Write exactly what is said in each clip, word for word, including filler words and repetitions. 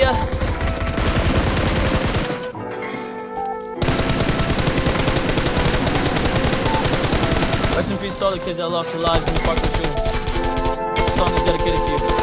ya. Rest in peace to all the kids that lost their lives in the fucking field. This song is dedicated to you.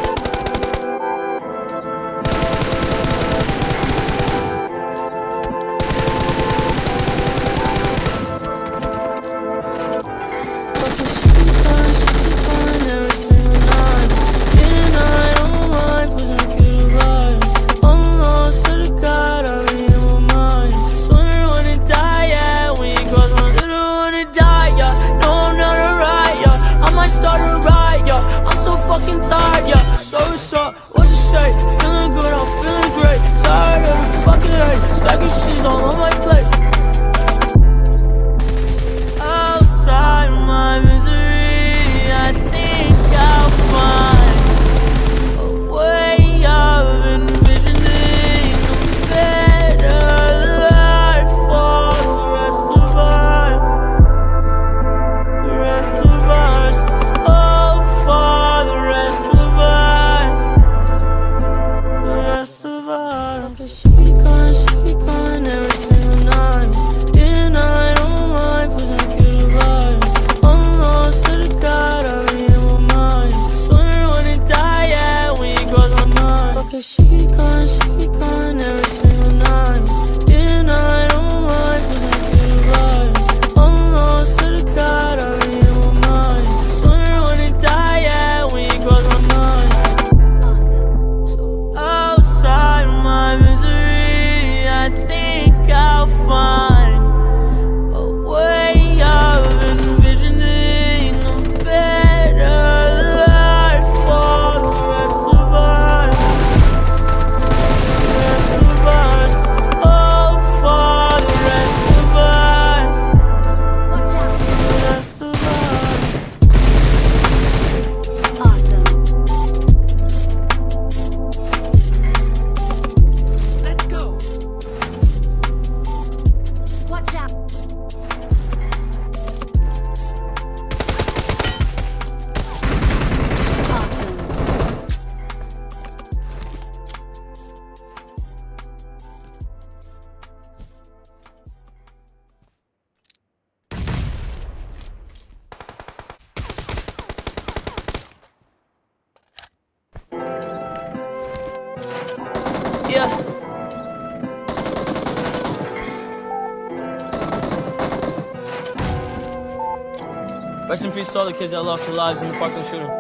Rest in peace to all the kids that lost their lives in the Parkland shooting.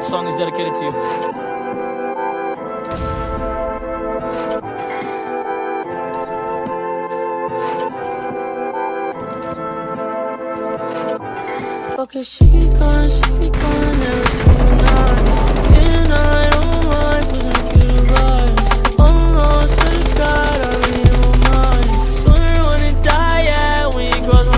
This song is dedicated to you. Okay, she keep going, she keep going every single night. And I don't mind, cause I get a ride. Almost to the God, I really don't mind. Swear when it die, yeah, when it grows my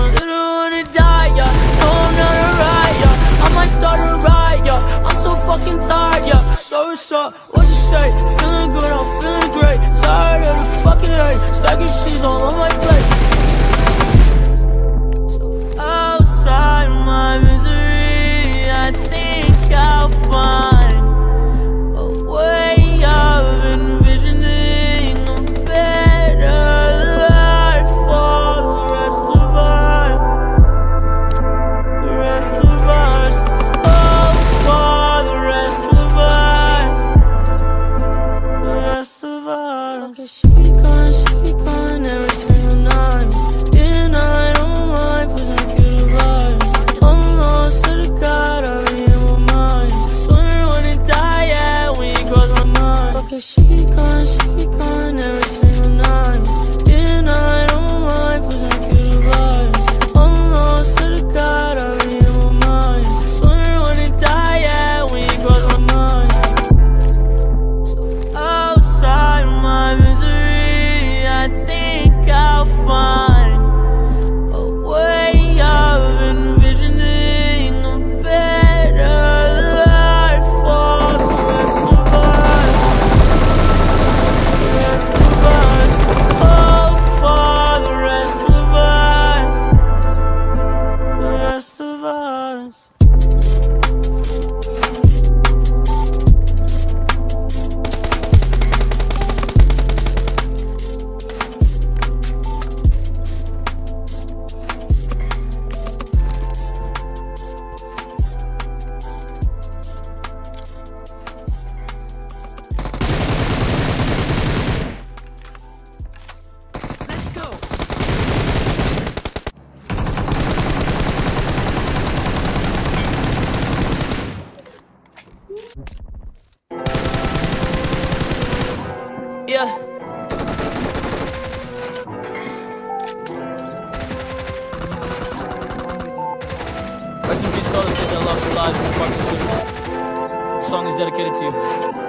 start a riot, yo. I'm so fucking tired, yo. So what's up? What you say? Feeling good, I'm feeling great. Tired of the fucking hate. Stacking cheese all on my plate. So outside my misery, I think I'll find a way of envisioning a better life for the rest of us. The rest of us. Isaac Parkinson. The song is dedicated to you.